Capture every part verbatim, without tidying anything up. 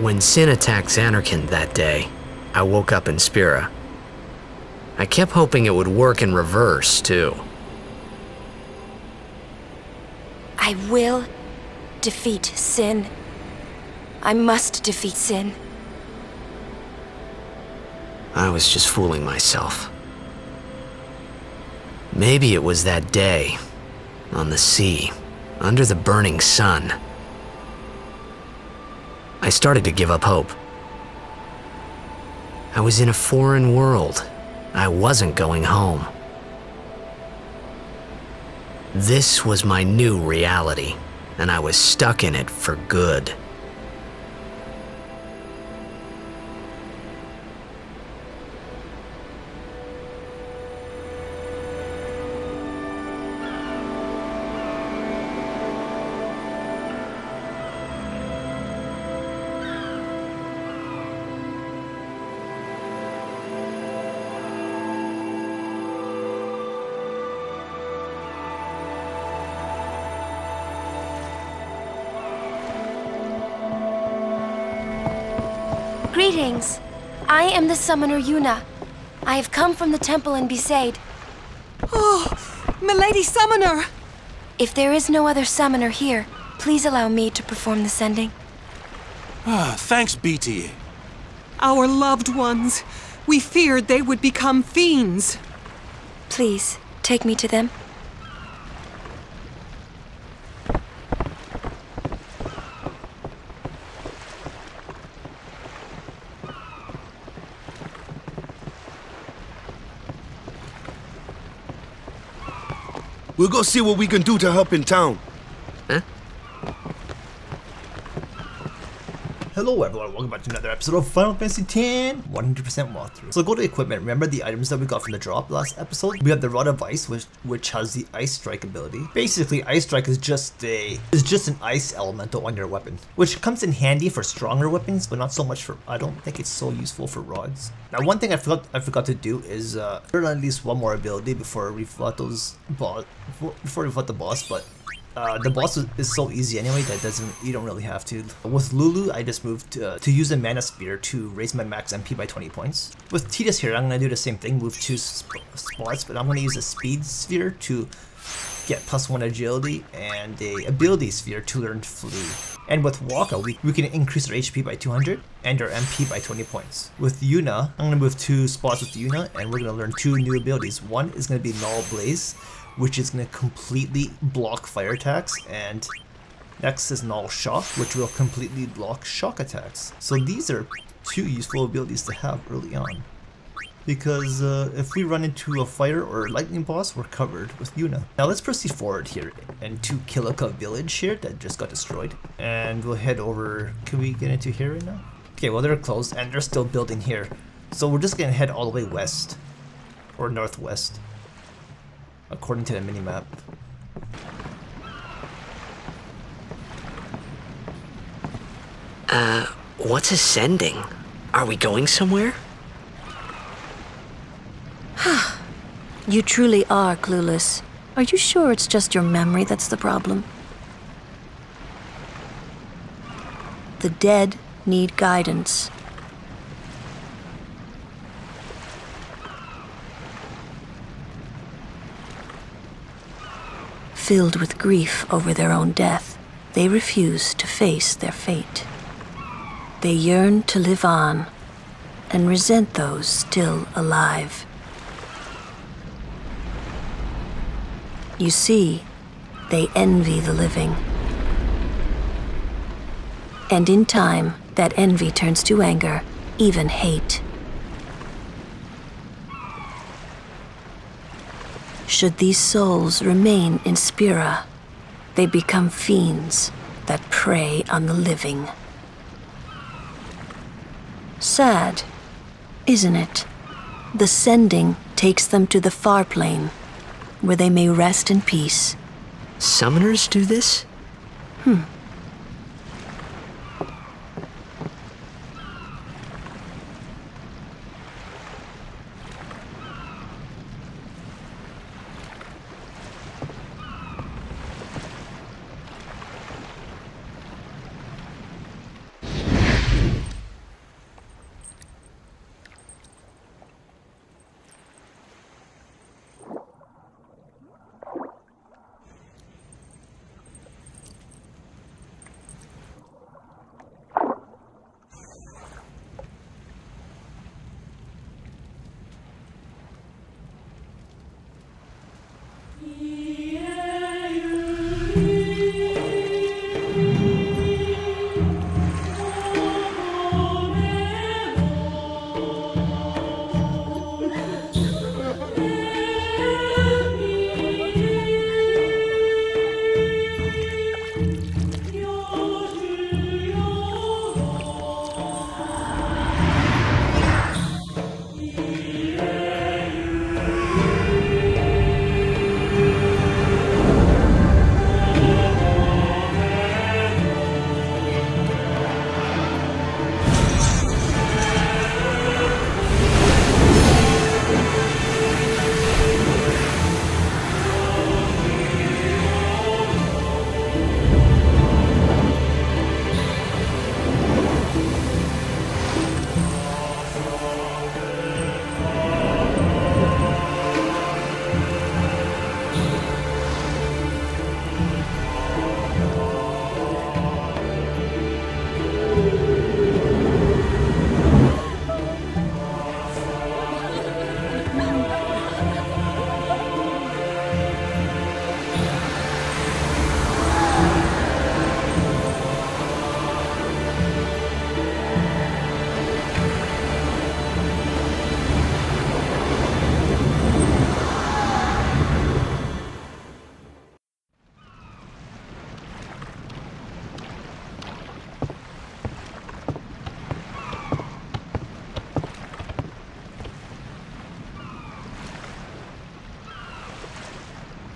When Sin attacked Xanarkand that day, I woke up in Spira. I kept hoping it would work in reverse, too. I will defeat Sin. I must defeat Sin. I was just fooling myself. Maybe it was that day, on the sea, under the burning sun. I started to give up hope. I was in a foreign world. I wasn't going home. This was my new reality, and I was stuck in it for good. Greetings. I am the summoner Yuna. I have come from the temple in Besaid. Oh, Milady Summoner! If there is no other summoner here, please allow me to perform the sending. Ah, thanks be to you. Our loved ones. We feared they would become fiends. Please, take me to them. We'll go see what we can do to help in town. Huh? Hello everyone, welcome back to another episode of Final Fantasy X one hundred percent walkthrough. So go to equipment. Remember the items that we got from the drop last episode? We have the Rod of Ice, which which has the Ice Strike ability. Basically, Ice Strike is just a is just an ice elemental on your weapon, which comes in handy for stronger weapons, but not so much for. I don't think it's so useful for rods. Now, one thing I forgot I forgot to do is uh, earn at least one more ability before we fought those boss before we fought the boss, but. Uh, the boss is so easy anyway that doesn't you don't really have to. With Lulu, I just moved to, uh, to use a Mana Spear to raise my max M P by twenty points. With Tidus here, I'm gonna do the same thing, move two sp spots, but I'm gonna use a Speed Sphere to get plus one agility and a Ability Sphere to learn Flee. And with Wakka, we, we can increase our H P by two hundred and our M P by twenty points. With Yuna, I'm gonna move two spots with Yuna, and we're gonna learn two new abilities. One is gonna be Null Blaze, which is going to completely block fire attacks, and next is Null Shock, which will completely block shock attacks. So these are two useful abilities to have early on, because uh, if we run into a fire or a lightning boss, we're covered with Yuna. Now let's proceed forward here and to Kilika village here that just got destroyed, and we'll head over. Can we get into here right now? Okay, well they're closed and they're still building here, so we're just going to head all the way west, or northwest, according to the minimap. Uh, what's ascending? Are we going somewhere? You truly are clueless. Are you sure it's just your memory that's the problem? The dead need guidance. Filled with grief over their own death, they refuse to face their fate. They yearn to live on and resent those still alive You see, they envy the living. And in time, that envy turns to anger, even hate. Should these souls remain in Spira, they become fiends that prey on the living. Sad, isn't it? The sending takes them to the far plane, where they may rest in peace. Summoners do this? Hmm.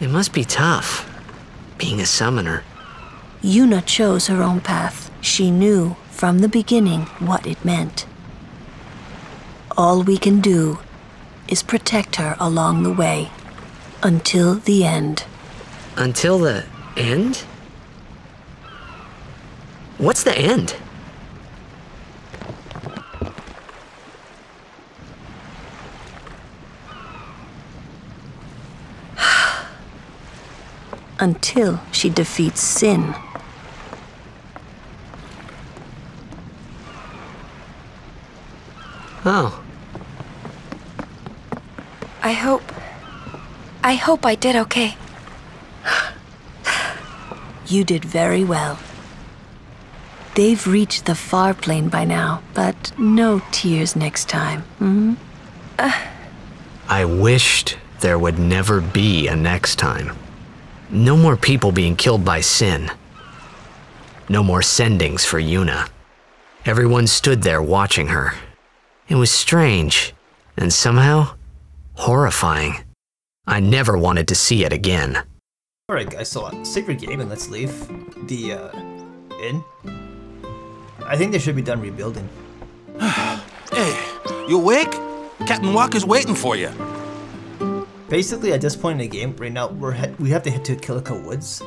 It must be tough, being a summoner. Yuna chose her own path. She knew from the beginning what it meant. All we can do is protect her along the way, until the end. Until the end? What's the end? Until she defeats Sin. Oh. I hope... I hope I did okay. You did very well. They've reached the far plane by now, but no tears next time, hmm? Uh. I wished there would never be a next time. No more people being killed by Sin. No more sendings for Yuna. Everyone stood there watching her. It was strange, and somehow, horrifying. I never wanted to see it again. Alright guys, so save your game and let's leave the, uh, inn. I think they should be done rebuilding. Hey, you awake? Captain Wakka's waiting for you. Basically, at this point in the game, right now, we're we have to head to Kilika Woods.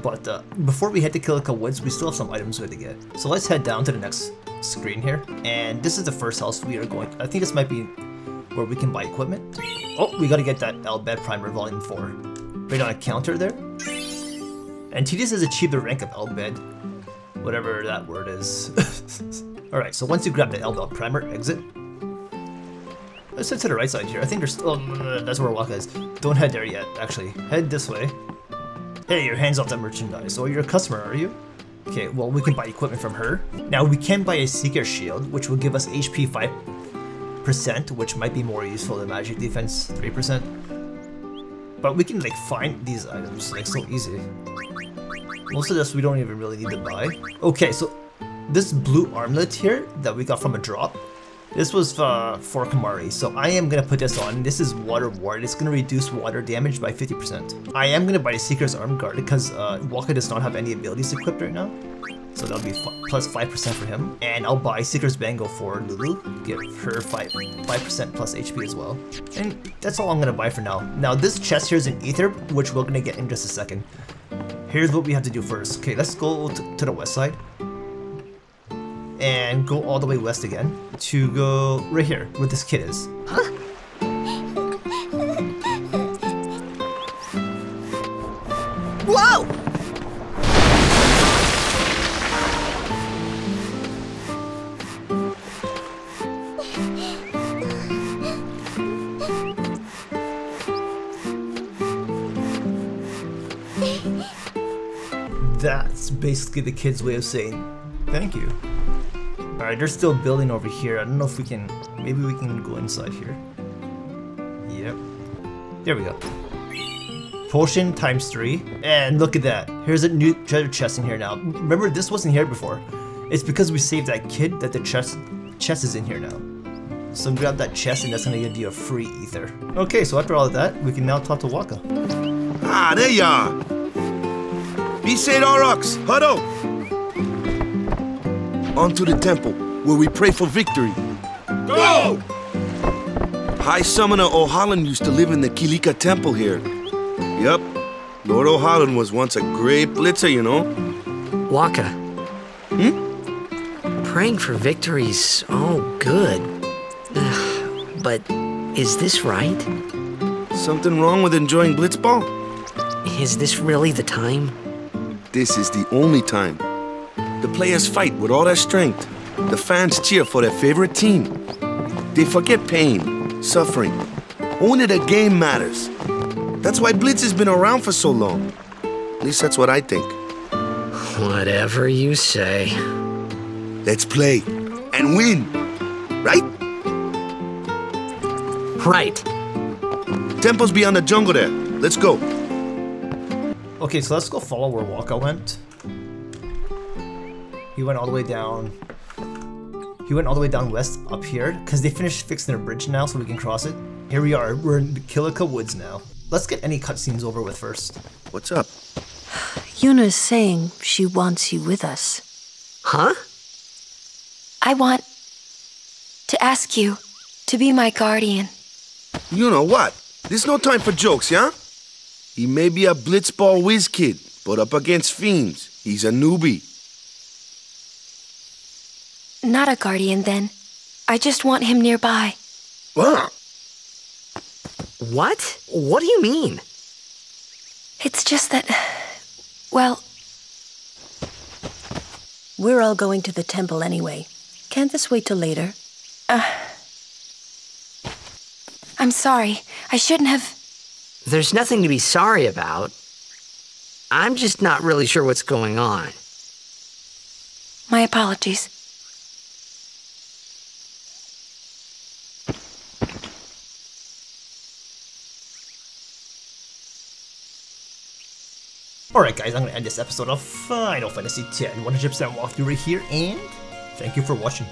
But uh, before we head to Kilika Woods, we still have some items we have to get. So let's head down to the next screen here. And this is the first house we are going to. I think this might be where we can buy equipment. Oh, we gotta get that Al Bhed Primer Volume four. Right on a counter there. And Tidus has achieved the rank of Al Bhed. Whatever that word is. Alright, so once you grab the Al Bhed Primer, exit. Let's head to the right side here. I think there's still... Oh, no, no, no, that's where Wakka is. Don't head there yet, actually. Head this way. Hey, your hands off that merchandise. Oh, you're a customer, are you? Okay, well, we can buy equipment from her. Now, we can buy a Seeker Shield, which will give us H P five percent, which might be more useful than magic defense three percent. But we can, like, find these items, like, so easy. Most of this we don't even really need to buy. Okay, so this blue armlet here that we got from a drop, this was uh, for Kumari, so I am going to put this on. This is Water Ward. It's going to reduce water damage by fifty percent. I am going to buy Seeker's Arm Guard because uh, Wakka does not have any abilities equipped right now. So that'll be plus five percent for him. And I'll buy Seeker's Bangle for Lulu. Give her five percent plus H P as well. And that's all I'm going to buy for now. Now this chest here is an Ether, which we're going to get in just a second. Here's what we have to do first. Okay, let's go to the west side. And go all the way west again to go right here where this kid is. Huh? Whoa! That's basically the kid's way of saying thank you. Alright, they're still building over here. I don't know if we can... Maybe we can go inside here. Yep. There we go. Potion times three. And look at that. Here's a new treasure chest in here now. Remember, this wasn't here before. It's because we saved that kid that the chest, chest is in here now. So grab that chest and that's going to give you a free ether. Okay, so after all of that, we can now talk to Wakka. Ah, there you are! Besaid Aurochs, huddle! On to the temple, where we pray for victory. Go! High Summoner O'Holland used to live in the Kilika temple here. Yep, Lord O'Holland was once a great blitzer, you know. Wakka. Hmm? Praying for victory is all good. Ugh, but is this right? Something wrong with enjoying Blitzball? Is this really the time? This is the only time. The players fight with all their strength. The fans cheer for their favorite team. They forget pain, suffering. Only the game matters. That's why Blitz has been around for so long. At least that's what I think. Whatever you say. Let's play and win, right? Right. Temple's beyond the jungle there. Let's go. Okay, so let's go follow where Wakka went. He went all the way down. He went all the way down west up here because they finished fixing their bridge now, so we can cross it. Here we are. We're in the Kilika Woods now. Let's get any cutscenes over with first. What's up? Yuna's saying she wants you with us. Huh? I want to ask you to be my guardian. You know what? There's no time for jokes, yeah? He may be a Blitzball whiz kid, but up against fiends, he's a newbie. Not a guardian, then. I just want him nearby. What? What? What do you mean? It's just that... Well... We're all going to the temple anyway. Can't this wait till later? Uh... I'm sorry. I shouldn't have... There's nothing to be sorry about. I'm just not really sure what's going on. My apologies. Alright guys, I'm going to end this episode of Final Fantasy X one hundred percent walkthrough right here, and thank you for watching.